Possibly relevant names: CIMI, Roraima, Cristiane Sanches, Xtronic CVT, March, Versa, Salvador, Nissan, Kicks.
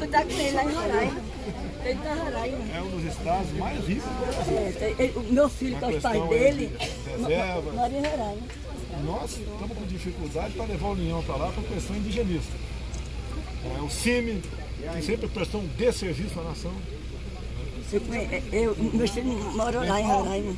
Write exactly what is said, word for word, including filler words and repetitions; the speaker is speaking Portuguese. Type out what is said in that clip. Tu tá com ele lá em Roraima. Ele tá em Roraima. É um dos estados mais ricos do Brasil. É, o meu filho, com os pais dele, mora em Roraima. Nós estamos com dificuldade para levar o União para lá por questão indigenista. É o C I M I, que sempre prestou um desserviço à nação. Eu, meu filho morou lá em Roraima.